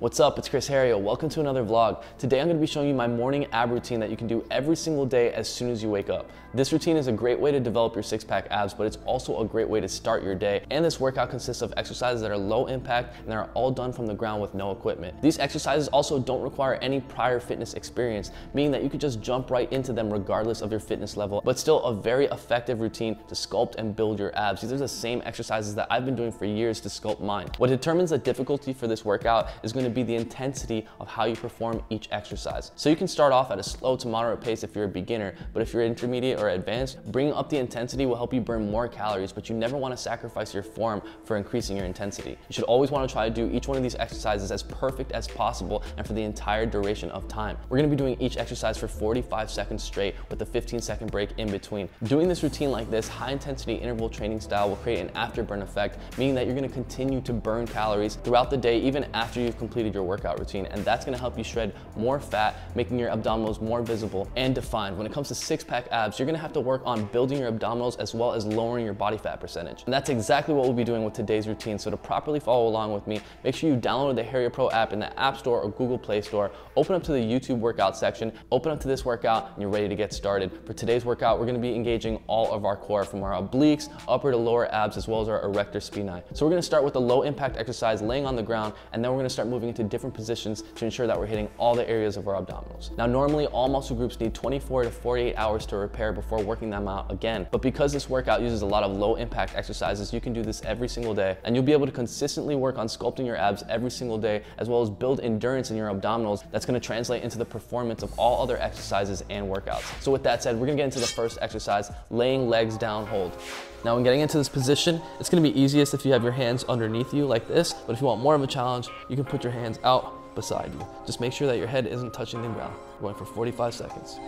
What's up, it's Chris Heria. Welcome to another vlog. Today I'm gonna be showing you my morning ab routine that you can do every single day as soon as you wake up. This routine is a great way to develop your six-pack abs, but it's also a great way to start your day. And this workout consists of exercises that are low impact and that are all done from the ground with no equipment. These exercises also don't require any prior fitness experience, meaning that you could just jump right into them regardless of your fitness level, but still a very effective routine to sculpt and build your abs. These are the same exercises that I've been doing for years to sculpt mine. What determines the difficulty for this workout is going to be the intensity of how you perform each exercise. So you can start off at a slow to moderate pace if you're a beginner, but if you're intermediate or advanced, bringing up the intensity will help you burn more calories, but you never want to sacrifice your form for increasing your intensity. You should always want to try to do each one of these exercises as perfect as possible and for the entire duration of time. We're going to be doing each exercise for 45 seconds straight with a 15-second break in between. Doing this routine like this high intensity interval training style will create an afterburn effect, meaning that you're going to continue to burn calories throughout the day even after you've completed your workout routine, and that's going to help you shred more fat, making your abdominals more visible and defined. When it comes to six-pack abs, you're going to have to work on building your abdominals as well as lowering your body fat percentage, and that's exactly what we'll be doing with today's routine. So to properly follow along with me, make sure you download the Heria Pro app in the App Store or Google Play Store, open up to the YouTube workout section, open up to this workout, and you're ready to get started. For today's workout, we're going to be engaging all of our core, from our obliques, upper to lower abs, as well as our erector spinae. So we're going to start with a low impact exercise laying on the ground, and then we're going to start moving into different positions to ensure that we're hitting all the areas of our abdominals. Now, normally all muscle groups need 24 to 48 hours to repair before working them out again, but because this workout uses a lot of low impact exercises, you can do this every single day, and you'll be able to consistently work on sculpting your abs every single day, as well as build endurance in your abdominals that's going to translate into the performance of all other exercises and workouts. So with that said, we're going to get into the first exercise, laying legs down hold. Now, when getting into this position, it's going to be easiest if you have your hands underneath you like this, but if you want more of a challenge, you can put your hands out beside you. Just make sure that your head isn't touching the ground. We're going for 45 seconds.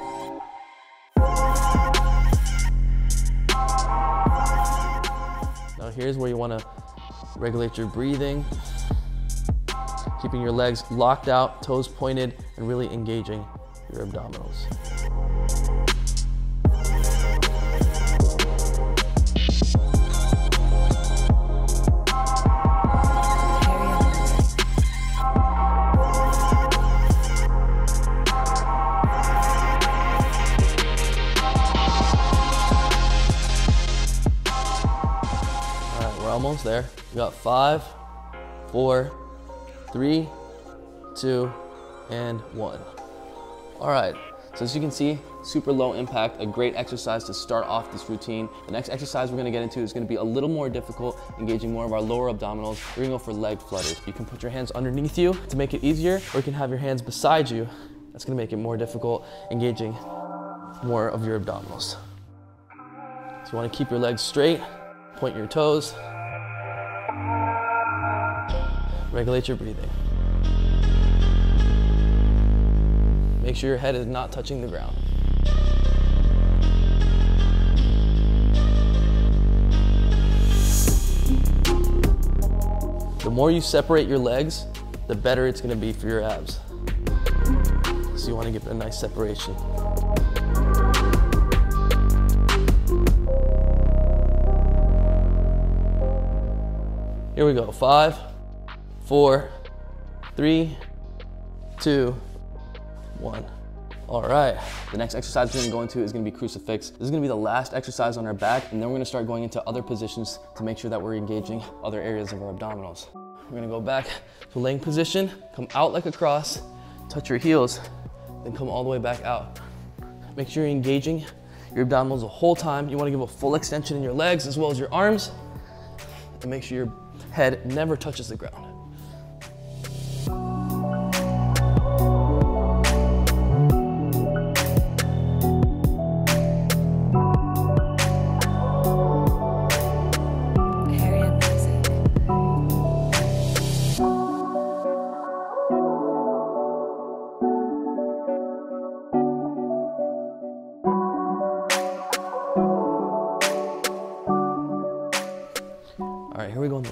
Now here's where you want to regulate your breathing, keeping your legs locked out, toes pointed, and really engaging your abdominals. Almost there. We got 5, 4, 3, 2, and 1. All right. So as you can see, super low impact, a great exercise to start off this routine. The next exercise we're going to get into is going to be a little more difficult, engaging more of our lower abdominals. We're going to go for leg flutters. You can put your hands underneath you to make it easier, or you can have your hands beside you. That's going to make it more difficult, engaging more of your abdominals. So you want to keep your legs straight, point your toes, regulate your breathing. Make sure your head is not touching the ground. The more you separate your legs, the better it's gonna be for your abs. So you wanna get a nice separation. Here we go, 5, 4, 3, 2, 1. All right, the next exercise we're gonna go into is gonna be crucifix. This is gonna be the last exercise on our back, and then we're gonna start going into other positions to make sure that we're engaging other areas of our abdominals. We're gonna go back to laying position, come out like a cross, touch your heels, then come all the way back out. Make sure you're engaging your abdominals the whole time. You wanna give a full extension in your legs as well as your arms, and make sure your head never touches the ground.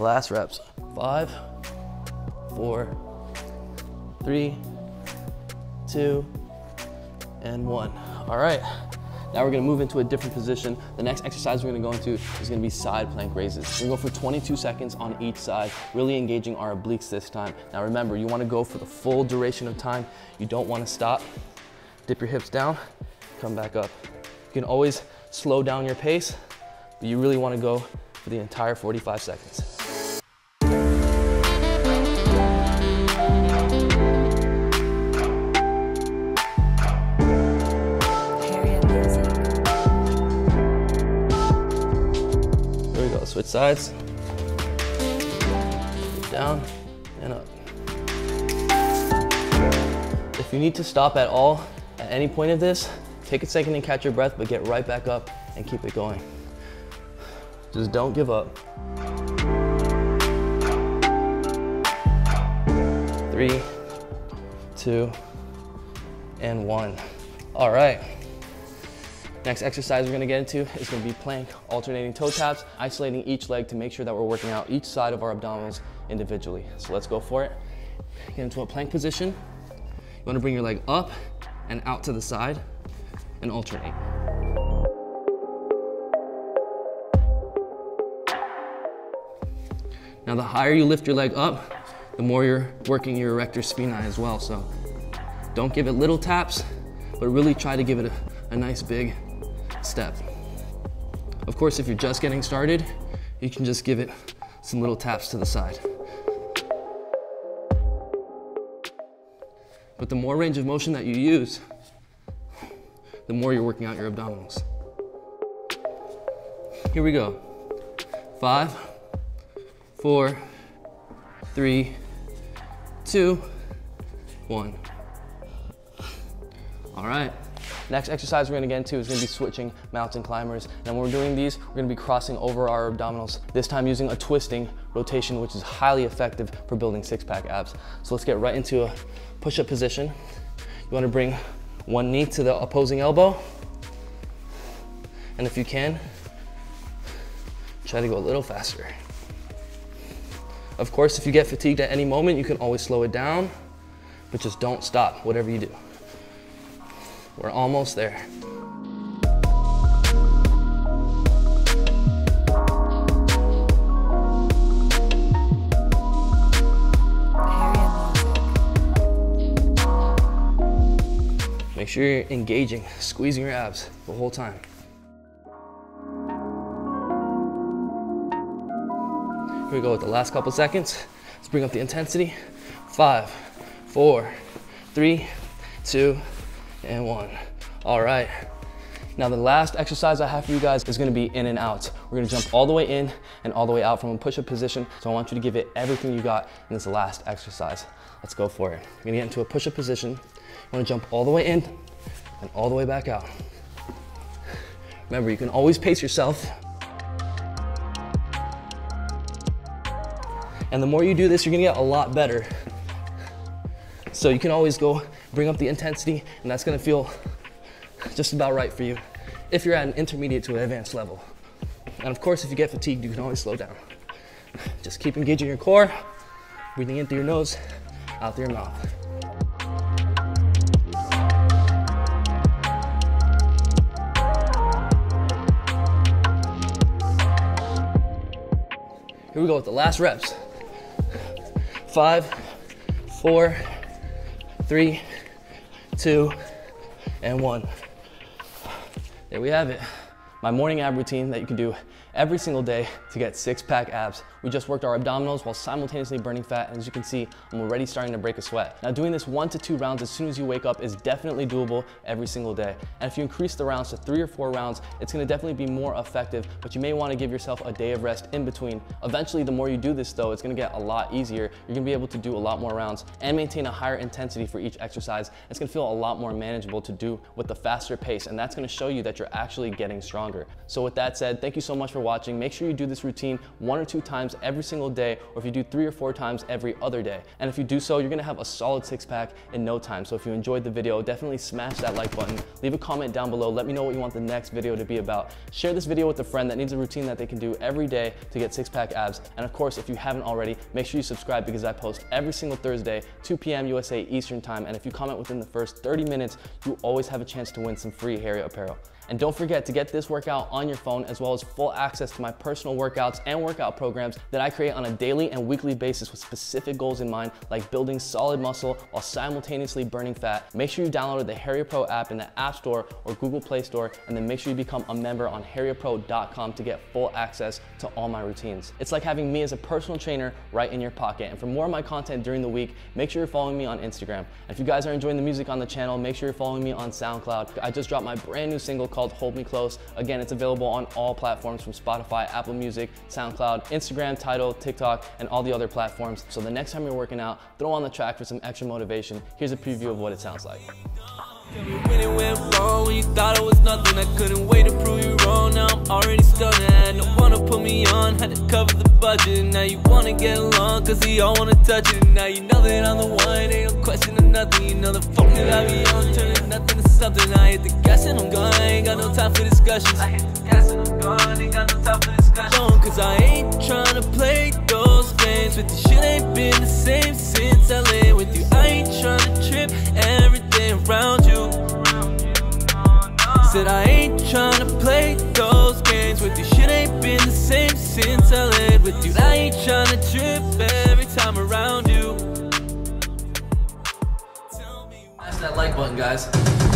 Last reps, 5, 4, 3, 2, and 1. All right, Now we're gonna move into a different position. The next exercise we're gonna go into is gonna be side plank raises. We're gonna go for 22 seconds on each side, really engaging our obliques this time. Now remember, you wanna go for the full duration of time. You don't wanna stop. Dip your hips down, come back up. You can always slow down your pace, but you really wanna go for the entire 45 seconds. Switch sides, down and up. If you need to stop at all, at any point of this, take a second and catch your breath, but get right back up and keep it going. Just don't give up. 3, 2, and 1. All right. Next exercise we're gonna get into is gonna be plank, alternating toe taps, isolating each leg to make sure that we're working out each side of our abdominals individually. So let's go for it. Get into a plank position. You wanna bring your leg up and out to the side and alternate. Now the higher you lift your leg up, the more you're working your erector spinae as well. So don't give it little taps, but really try to give it a nice big step. Of course, if you're just getting started, you can just give it some little taps to the side. But the more range of motion that you use, the more you're working out your abdominals. Here we go. 5, 4, 3, 2, 1. All right. Next exercise we're gonna get into is gonna be switching mountain climbers. And when we're doing these, we're gonna be crossing over our abdominals, this time using a twisting rotation, which is highly effective for building six-pack abs. So let's get right into a push-up position. You wanna bring one knee to the opposing elbow. And if you can, try to go a little faster. Of course, if you get fatigued at any moment, you can always slow it down, but just don't stop, whatever you do. We're almost there. Make sure you're engaging, squeezing your abs the whole time. Here we go with the last couple seconds. Let's bring up the intensity. 5, 4, 3, 2, and 1. All right. Now the last exercise I have for you guys is gonna be in and out. We're gonna jump all the way in and all the way out from a push-up position. So I want you to give it everything you got in this last exercise. Let's go for it. We're gonna get into a push-up position. You wanna jump all the way in and all the way back out. Remember, you can always pace yourself. And the more you do this, you're gonna get a lot better. So you can always go bring up the intensity, and that's gonna feel just about right for you if you're at an intermediate to an advanced level. And of course, if you get fatigued, you can always slow down. Just keep engaging your core, breathing in through your nose, out through your mouth. Here we go with the last reps. 5, 4, 3, 2, and 1. There we have it. My morning ab routine that you can do every single day to get six-pack abs. We just worked our abdominals while simultaneously burning fat, and as you can see, I'm already starting to break a sweat. Now doing this 1 to 2 rounds as soon as you wake up is definitely doable every single day. And if you increase the rounds to 3 or 4 rounds, it's gonna definitely be more effective, but you may wanna give yourself a day of rest in between. Eventually, the more you do this though, it's gonna get a lot easier. You're gonna be able to do a lot more rounds and maintain a higher intensity for each exercise. It's gonna feel a lot more manageable to do with the faster pace, and that's gonna show you that you're actually getting stronger. So with that said, thank you so much for watching. Make sure you do this routine 1 or 2 times every single day, or if you do 3 or 4 times every other day. And if you do so, you're gonna have a solid six-pack in no time. So if you enjoyed the video, definitely smash that like button. Leave a comment down below. Let me know what you want the next video to be about. Share this video with a friend that needs a routine that they can do every day to get six-pack abs. And of course, if you haven't already, make sure you subscribe, because I post every single Thursday, 2 p.m. USA Eastern time. And if you comment within the first 30 minutes, you always have a chance to win some free Heria apparel. And don't forget to get this workout on your phone, as well as full access to my personal workouts and workout programs that I create on a daily and weekly basis with specific goals in mind, like building solid muscle while simultaneously burning fat. Make sure you download the Heria Pro app in the App Store or Google Play Store, and then make sure you become a member on heriapro.com to get full access to all my routines. It's like having me as a personal trainer right in your pocket. And for more of my content during the week, make sure you're following me on Instagram. If you guys are enjoying the music on the channel, make sure you're following me on SoundCloud. I just dropped my brand new single called Hold Me Close. Again, it's available on all platforms from Spotify, Apple Music, SoundCloud, Instagram, Tidal, TikTok, and all the other platforms. So the next time you're working out, throw on the track for some extra motivation. Here's a preview of what it sounds like. When it went wrong, when you thought it was nothing, I couldn't wait to prove you wrong. Now I'm already stunning. No one to put me on, had to cover the budget. Now you wanna get along, cause they all wanna touch it. Now you know that I'm the one, ain't no question of nothing. You know the fuck that I be on, turning nothing to something. I hit the gas and I'm gone, ain't got no time for discussions. I hit the gas and I'm gone, ain't got no time for discussions. Cause I ain't tryna play those games with you. Shit ain't been the same since I laid with you. I ain't tryna trip everything around you. Said I ain't tryna play those games with you. Shit ain't been the same since I laid with you. I ain't tryna trip every time around you. Smash that like button, guys.